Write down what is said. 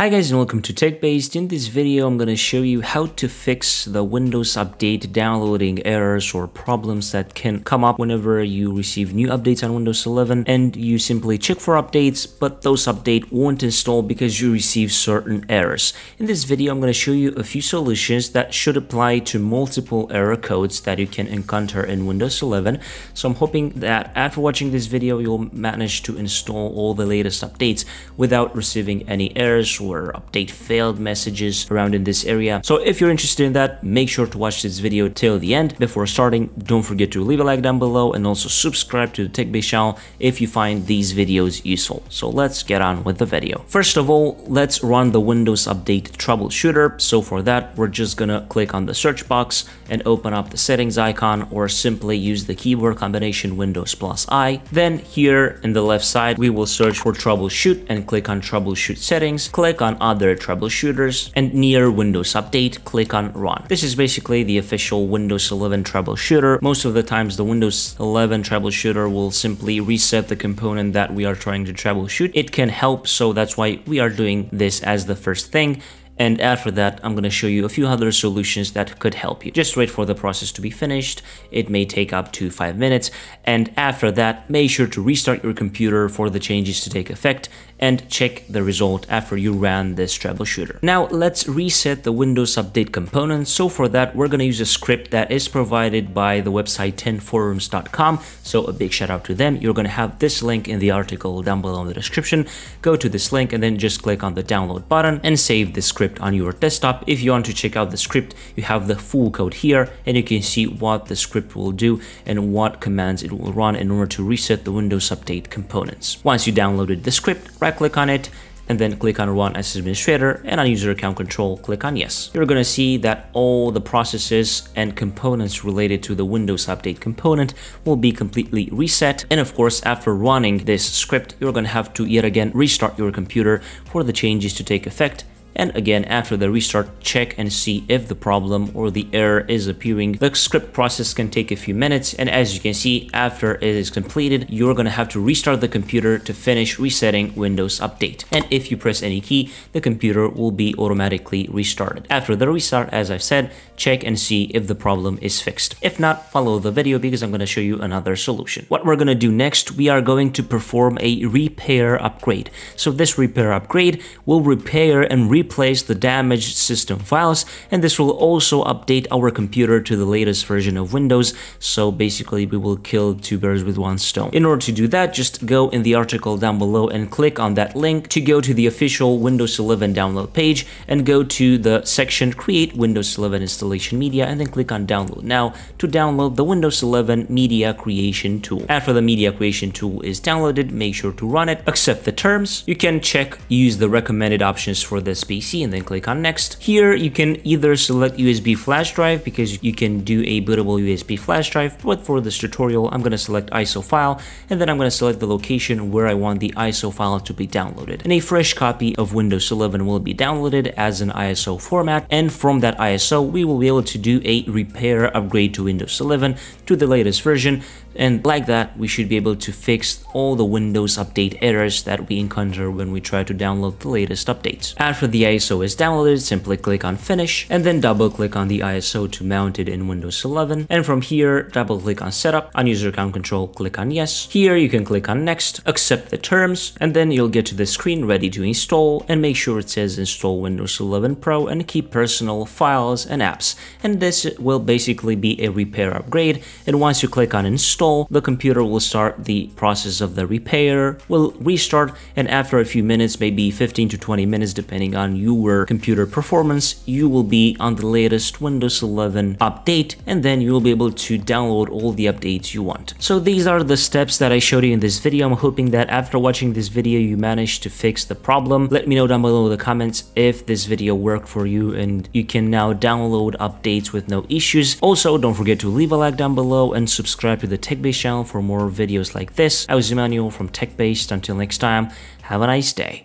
Hi guys and welcome to TechBased. In this video I'm going to show you how to fix the Windows Update downloading errors or problems that can come up whenever you receive new updates on Windows 11 and you simply check for updates, but those updates won't install because you receive certain errors. In this video I'm going to show you a few solutions that should apply to multiple error codes that you can encounter in Windows 11. So I'm hoping that after watching this video you'll manage to install all the latest updates without receiving any errors or update failed messages around in this area. So if you're interested in that, make sure to watch this video till the end. Before starting, don't forget to leave a like down below and also subscribe to the TechBased channel if you find these videos useful. So let's get on with the video. First of all, let's run the Windows Update troubleshooter. So for that, we're just gonna click on the search box and open up the settings icon, or simply use the keyboard combination Windows plus I. Then here in the left side, we will search for troubleshoot and click on troubleshoot settings. Click on other troubleshooters, and near Windows Update, click on Run. This is basically the official Windows 11 troubleshooter. Most of the times the Windows 11 troubleshooter will simply reset the component that we are trying to troubleshoot. It can help, so that's why we are doing this as the first thing. And after that, I'm going to show you a few other solutions that could help you. Just wait for the process to be finished. It may take up to 5 minutes. And after that, make sure to restart your computer for the changes to take effect and check the result after you ran this troubleshooter. Now let's reset the Windows Update component. So for that, we're going to use a script that is provided by the website 10forums.com. So a big shout out to them. You're going to have this link in the article down below in the description. Go to this link and then just click on the download button and save the script on your desktop. If you want to check out the script, you have the full code here and you can see what the script will do and what commands it will run in order to reset the Windows Update components. Once you downloaded the script, right click on it and then click on Run as Administrator, and on User Account Control, click on Yes. You're gonna see that all the processes and components related to the Windows Update component will be completely reset. And of course, after running this script, you're gonna have to yet again restart your computer for the changes to take effect. And again, after the restart, check and see if the problem or the error is appearing. The script process can take a few minutes, and as you can see, after it is completed, you're gonna have to restart the computer to finish resetting Windows Update. And if you press any key, the computer will be automatically restarted. After the restart, as I've said, check and see if the problem is fixed. If not, follow the video because I'm gonna show you another solution. What we're gonna do next, we are going to perform a repair upgrade. So this repair upgrade will repair and replace the damaged system files, and this will also update our computer to the latest version of Windows. So basically we will kill two birds with one stone. In order to do that, just go in the article down below and click on that link to go to the official Windows 11 download page and go to the section Create Windows 11 Installation Media and then click on Download Now to download the Windows 11 Media Creation Tool. After the Media Creation Tool is downloaded, make sure to run it, accept the terms. You can check, use the recommended options for this PC and then click on Next. Here you can either select USB flash drive because you can do a bootable USB flash drive, but for this tutorial I'm going to select ISO file and then I'm going to select the location where I want the ISO file to be downloaded. And a fresh copy of Windows 11 will be downloaded as an ISO format, and from that ISO we will be able to do a repair upgrade to Windows 11 to the latest version, and like that we should be able to fix all the Windows Update errors that we encounter when we try to download the latest updates. After the ISO is downloaded, simply click on Finish and then double click on the ISO to mount it in Windows 11, and from here double click on Setup, on User Account Control click on Yes. Here you can click on Next, accept the terms, and then you'll get to the screen ready to install, and make sure it says Install Windows 11 Pro and keep personal files and apps, and this will basically be a repair upgrade. And once you click on Install, the computer will start the process of the repair, will restart, and after a few minutes, maybe 15 to 20 minutes depending on your computer performance, you will be on the latest Windows 11 update, and then you will be able to download all the updates you want. So these are the steps that I showed you in this video. I'm hoping that after watching this video you managed to fix the problem. Let me know down below in the comments if this video worked for you and you can now download updates with no issues. Also, don't forget to leave a like down below and subscribe to the TechBased channel for more videos like this. I was Emmanuel from TechBased. Until next time, have a nice day.